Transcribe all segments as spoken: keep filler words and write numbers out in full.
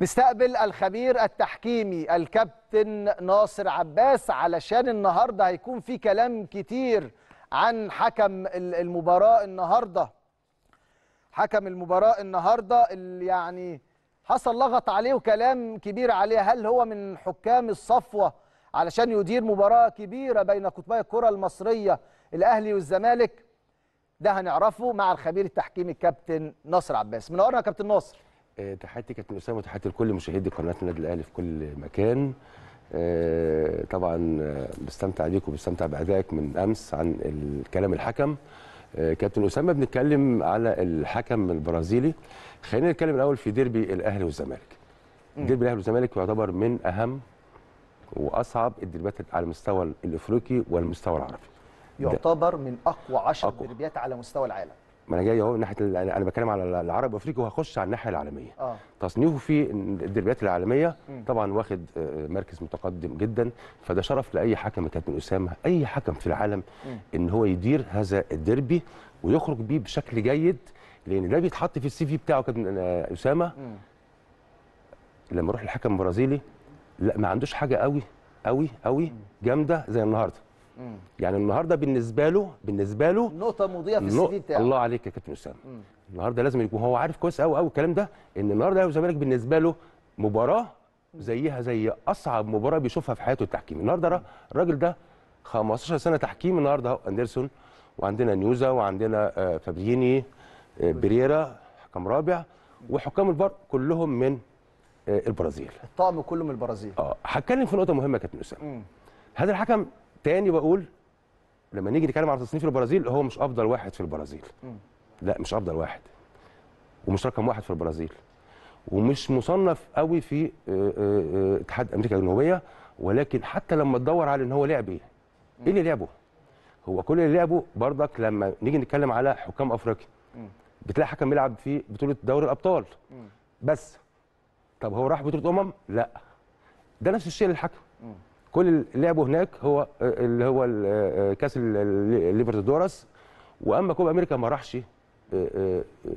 نستقبل الخبير التحكيمي الكابتن ناصر عباس، علشان النهارده هيكون في كلام كتير عن حكم المباراة النهارده. حكم المباراة النهارده اللي يعني حصل لغط عليه وكلام كبير عليه، هل هو من حكام الصفوة علشان يدير مباراة كبيرة بين قطبي الكرة المصرية الأهلي والزمالك؟ ده هنعرفه مع الخبير التحكيمي الكابتن ناصر عباس. منورنا يا كابتن ناصر. تحياتي كابتن أسامة وتحياتي لكل مشاهدي قناة النادي الأهلي في كل مكان. طبعا بستمتع بيك وبستمتع بأدائك من أمس عن الكلام الحكم. كابتن أسامة، بنتكلم على الحكم البرازيلي. خلينا نتكلم الأول في ديربي الأهلي والزمالك. ديربي الأهلي والزمالك يعتبر من أهم وأصعب الديربيات على المستوى الإفريقي والمستوى العربي. يعتبر من أقوى عشر ديربيات على مستوى العالم. ما انا جاي اهو ناحيه، انا بتكلم على العرب وافريقيا وهخش على الناحيه العالميه. آه. تصنيفه في الدربيات العالميه م. طبعا واخد مركز متقدم جدا، فده شرف لاي حكم يا كابتن اسامه، اي حكم في العالم م. ان هو يدير هذا الديربي ويخرج بيه بشكل جيد، لان ده بيتحط في السي في بتاعه كابتن اسامه. م. لما يروح الحكم البرازيلي لا ما عندوش حاجه قوي قوي قوي جامده زي النهارده. يعني النهارده بالنسبه له بالنسبه له نقطه مضيئه في السي في بتاعه. الله عليك يا كابتن اسامه، النهارده لازم يكون هو عارف كويس قوي قوي الكلام ده، ان النهارده الاهلي والزمالك بالنسبه له مباراه زيها زي اصعب مباراه بيشوفها في حياته التحكيم. النهارده الراجل ده خمستاشر سنة تحكيم، النهارده اهو اندرسون وعندنا نيوزا وعندنا فابريني بريرا حكم رابع، وحكام الفار كلهم من البرازيل، الطقم كله من البرازيل. اه هتكلم في نقطه مهمه يا كابتن اسامه. هذا الحكم تاني بقول لما نيجي نتكلم على تصنيف البرازيل، هو مش افضل واحد في البرازيل. م. لا مش افضل واحد، ومش رقم واحد في البرازيل، ومش مصنف قوي في اتحاد امريكا الجنوبيه، ولكن حتى لما تدور على ان هو لعب ايه، ايه اللي لعبه؟ هو كل اللي لعبه برضك لما نيجي نتكلم على حكام افريقيا بتلاقي حكم بيلعب في بطوله دوري الابطال م. بس. طب هو راح بطوله امم؟ لا، ده نفس الشيء للحكم. كل اللي لعبه هناك هو اللي هو كاس ليبرتادوراس، واما كوبا امريكا ما راحش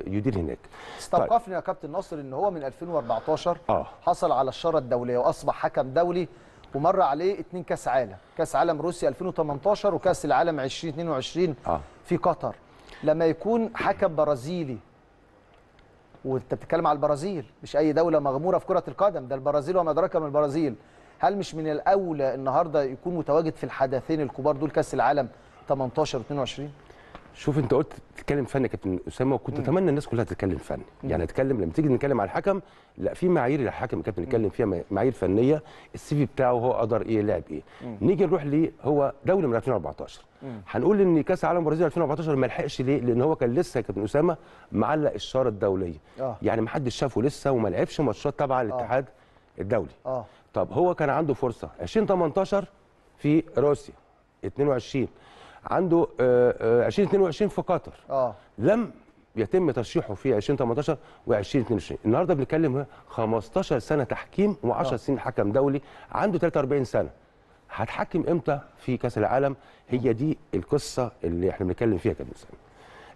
يدير هناك. استوقفني يا كابتن ناصر ان هو من ألفين وأربعتاشر آه. حصل على الشاره الدوليه واصبح حكم دولي، ومر عليه اتنين كاس عالم، كاس عالم روسيا ألفين وتمنتاشر وكاس العالم ألفين واتنين وعشرين آه. في قطر. لما يكون حكم برازيلي، وانت بتتكلم على البرازيل مش اي دوله مغموره في كره القدم، ده البرازيل وما ادراك ما البرازيل، هل مش من الاولى النهارده يكون متواجد في الحدثين الكبار دول، كاس العالم تمنتاشر واتنين وعشرين؟ شوف انت قلت تتكلم فن يا كابتن اسامه، وكنت اتمنى الناس كلها تتكلم فن، يعني تتكلم لما تيجي نتكلم على الحكم، لا في معايير للحكم يا كابتن نتكلم فيها، معايير فنيه، السي في بتاعه هو قدر ايه، لعب ايه. م. نيجي نروح ليه هو دولي من ألفين وأربعتاشر. م. هنقول ان كاس العالم البرازيل ألفين وأربعتاشر ما لحقش ليه؟ لان هو كان لسه يا كابتن اسامه معلق الشاره الدوليه. آه. يعني ما حدش شافه لسه وما لعبش ماتشات تبع الاتحاد آه. الدولي. آه. طب هو كان عنده فرصه ألفين وتمنتاشر في روسيا، اتنين وعشرين عنده ألفين واتنين وعشرين في قطر، اه لم يتم ترشيحه في ألفين وتمنتاشر و2022. النهارده بنتكلم خمستاشر سنة تحكيم و10 سنين حكم دولي، عنده تلاتة وأربعين سنة، هتحكم امتى في كاس العالم؟ هي دي القصه اللي احنا بنتكلم فيها يا كابتن اسامه.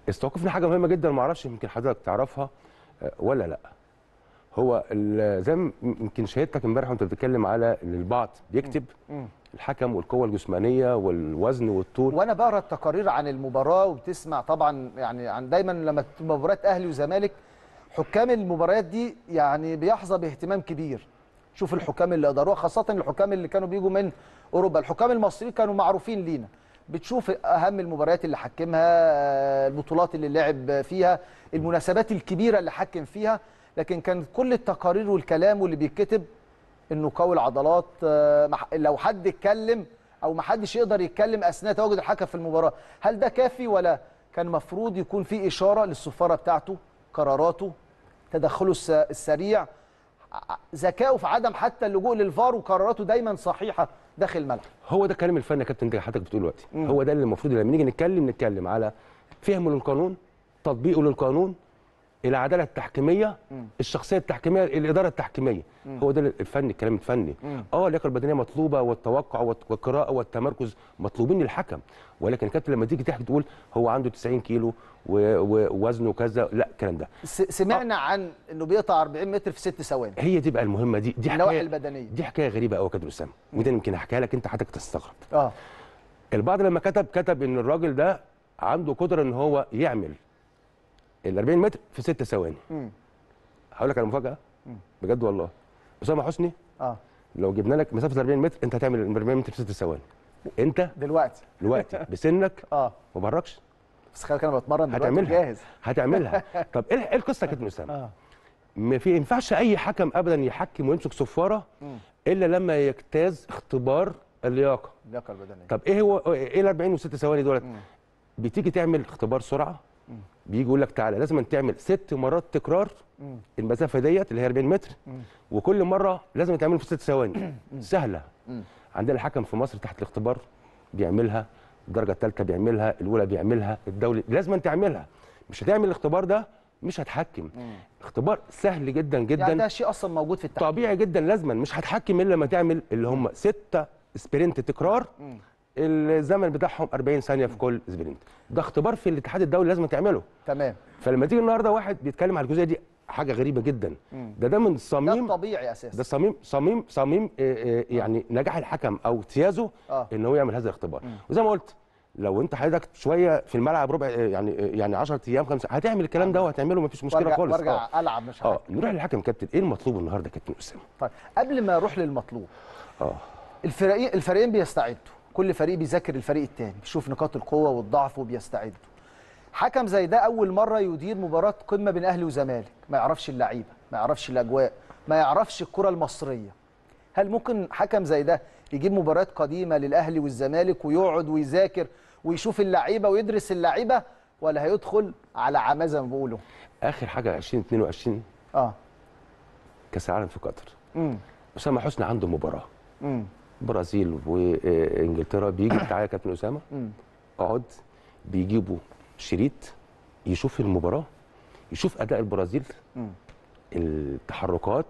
استوقفنا حاجه مهمه جدا، ما اعرفش يمكن حضرتك تعرفها ولا لا. هو زي ما يمكن شهادتك امبارح وانت بتتكلم على ان البعض بيكتب الحكم والقوه الجسمانيه والوزن والطول، وانا بقرا التقارير عن المباراه وبتسمع طبعا يعني عن دايما لما مباراه اهلي وزمالك حكام المباريات دي يعني بيحظى باهتمام كبير. شوف الحكام اللي قدروها، خاصه الحكام اللي كانوا بيجوا من اوروبا، الحكام المصريين كانوا معروفين لينا، بتشوف اهم المباريات اللي حكمها، البطولات اللي لعب فيها، المناسبات الكبيره اللي حكم فيها، لكن كان كل التقارير والكلام واللي بيتكتب انه قوي العضلات، لو حد اتكلم او ما حدش يقدر يتكلم اثناء تواجد الحكم في المباراه. هل ده كافي ولا كان مفروض يكون في اشاره للصفاره بتاعته، قراراته، تدخله السريع، ذكائه في عدم حتى اللجوء للفار، وقراراته دايما صحيحه داخل الملعب؟ هو ده الكلام الفني يا كابتن اللي حضرتك بتقوله دلوقتي، هو ده اللي المفروض لما نيجي نتكلم نتكلم على فهمه للقانون، تطبيقه للقانون، العداله التحكيميه، الشخصيه التحكيميه، الاداره التحكيميه. هو ده الفن، الكلام الفني. اه اللياقه البدنيه مطلوبه، والتوقع والقراءه والتمركز مطلوبين للحكم، ولكن الكابتن لما تيجي تحكي تقول هو عنده تسعين كيلو ووزنه كذا، لا الكلام ده. سمعنا آه. عن انه بيقطع أربعين متر في ست ثواني. هي دي بقى المهمه، دي دي حكايه البدنيه، دي حكايه غريبه قوي يا كابتن اسامه، وده يمكن احكيها لك انت حضرتك تستغرب. اه البعض لما كتب كتب ان الراجل ده عنده قدره ان هو يعمل ال أربعين متر في ست ثواني. هقول لك على مفاجاه بجد والله. أسامة حسني اه لو جبنا لك مسافه أربعين متر انت هتعمل ال أربعين متر في ست ثواني. انت دلوقتي دلوقتي بسنك اه ما بركش، بس خلي انا بتمرن دلوقتي هتعملها جاهز هتعملها. طب ايه القصه يا كابتن اسامه؟ اه ما في ينفعش اي حكم ابدا يحكم ويمسك صفاره الا لما يجتاز اختبار اللياقه اللياقه البدنيه. طب ايه هو ايه ال أربعين وست ثواني دولت؟ بتيجي تعمل اختبار سرعه، بيجي يقول لك تعالى لازم تعمل ست مرات تكرار المسافه ديت اللي هي أربعين متر، وكل مره لازم تعمله في ست ثواني. سهله. عندنا الحكم في مصر تحت الاختبار بيعملها، الدرجه الثالثه بيعملها، الاولى بيعملها، الدولي لازم تعملها. مش هتعمل الاختبار ده مش هتحكم. اختبار سهل جدا جدا، يعني ده شيء اصلا موجود في التحكيم طبيعي جدا، لازما مش هتحكم الا لما تعمل اللي هم سته سبرنت تكرار، الزمن بتاعهم أربعين ثانيه في كل سبرنت. ده اختبار في الاتحاد الدولي لازم تعمله. تمام. فلما تيجي النهارده واحد بيتكلم على الجزئيه دي حاجه غريبه جدا. ده ده من صميم، ده الطبيعي اساسا، ده صميم صميم صميم يعني نجاح الحكم او اجتيازه آه. ان هو يعمل هذا الاختبار. وزي ما قلت لو انت حضرتك شويه في الملعب ربع يعني يعني عشرة ايام خمسة هتعمل الكلام ده وهتعمله مفيش مشكله خالص. برجع العب مش عارف. اه نروح للحكم كابتن، ايه المطلوب النهارده كابتن اسامه؟ طيب قبل ما اروح للمطلوب اه الفريقين الفريقين بيستعدوا، كل فريق بيذاكر الفريق الثاني، بيشوف نقاط القوه والضعف وبيستعدوا. حكم زي ده اول مره يدير مباراه قمه بين اهلي وزمالك، ما يعرفش اللعيبه، ما يعرفش الاجواء، ما يعرفش الكره المصريه. هل ممكن حكم زي ده يجيب مباراه قديمه للاهلي والزمالك ويقعد ويذاكر ويشوف اللعيبه ويدرس اللعيبه، ولا هيدخل على عمى زي ما بيقولوا؟ اخر حاجه ألفين واثنين وعشرين اه كاس العالم في قطر. امم اسامه حسني عنده مباراه امم برازيل وانجلترا، بيجي تعالى يا كابتن اسامه اقعد، بيجيبوا شريط يشوف المباراه، يشوف اداء البرازيل، التحركات،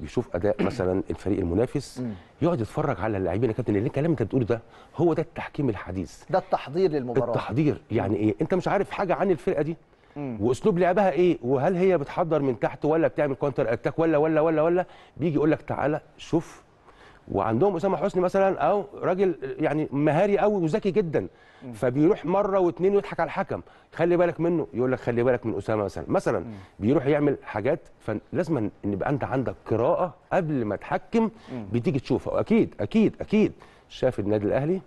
بيشوف اداء مثلا الفريق المنافس، يقعد يتفرج على اللاعبين. يا كابتن الكلام انت بتقوله ده هو ده التحكيم الحديث، ده التحضير للمباراه. التحضير يعني ايه؟ انت مش عارف حاجه عن الفرقه دي واسلوب لعبها ايه، وهل هي بتحضر من تحت ولا بتعمل كونتر اتاك ولا ولا ولا ولا بيجي يقول لك تعالى شوف. وعندهم اسامه حسني مثلا او راجل يعني مهاري قوي وذكي جدا، فبيروح مره واثنين ويضحك على الحكم، خلي بالك منه، يقول لك خلي بالك من اسامه مثلا مثلا بيروح يعمل حاجات. فلازم ان يبقى انت عندك قراءه قبل ما تحكم بتيجي تشوفها. اكيد اكيد اكيد شاف النادي الاهلي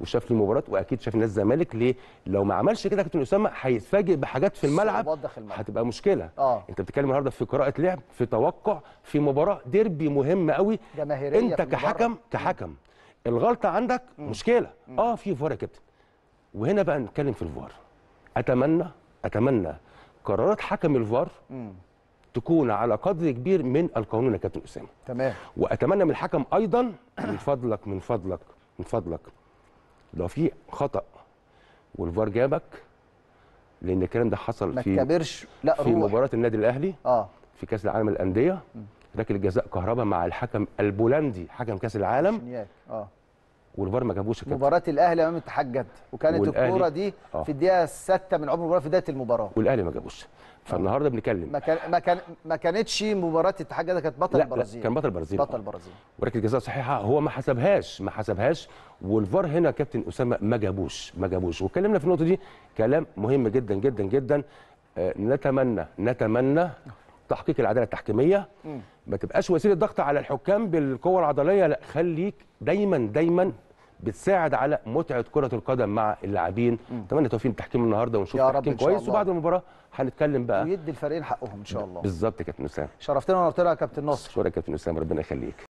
وشاف المباراه، واكيد شاف النادي الزمالك. ليه؟ لو ما عملش كده كابتن اسامه هيتفاجئ بحاجات في الملعب هتبقى مشكله. آه. انت بتتكلم النهارده في قراءه لعب، في توقع، في مباراه ديربي مهمه قوي، انت كحكم كحكم الغلطه عندك مم. مشكله. مم. اه في فار يا كابتن، وهنا بقى نتكلم في الفار. اتمنى اتمنى قرارات حكم الفار مم. تكون على قدر كبير من القانون يا كابتن اسامه. تمام. واتمنى من الحكم ايضا من فضلك من فضلك من فضلك لو في خطأ والفار جابك، لأن الكلام ده حصل في ما تكبرش، لا روح. في مباراة النادي الأهلي آه. في كأس العالم للأندية، ركلة جزاء كهرباء مع الحكم البولندي حكم كأس العالم آه. والفار ما جابوش. مباراة الأهلي أمام الاتحاد جدة، وكانت الكورة دي آه. في الدقيقة السادسة من عمر المباراة، في بداية المباراة، والأهلي ما جابوش. فالنهارده بنتكلم ما كان ما كان ما كانتش مباراه الاتحاد جده، كانت بطل البرازيل. لا كان بطل البرازيل بطل البرازيل وركله جزاء صحيحه، هو ما حسبهاش ما حسبهاش والفار هنا كابتن اسامه ما جابوش ما جابوش واتكلمنا في النقطه دي كلام مهم جدا جدا جدا. آه نتمنى نتمنى تحقيق العداله التحكيميه، ما تبقاش وسيله ضغط على الحكام بالقوه العضليه، لا خليك دايما دايما بتساعد على متعه كره القدم مع اللاعبين. اتمنى توفيق التحكيم النهارده ونشوف تحكيم كويس، وبعد المباراه هنتكلم بقى ويدي الفريقين حقهم ان شاء الله. بالظبط يا كابتن اسامه، شرفتنا ونورتنا يا كابتن ناصر. شكرا يا كابتن اسامه، ربنا يخليك.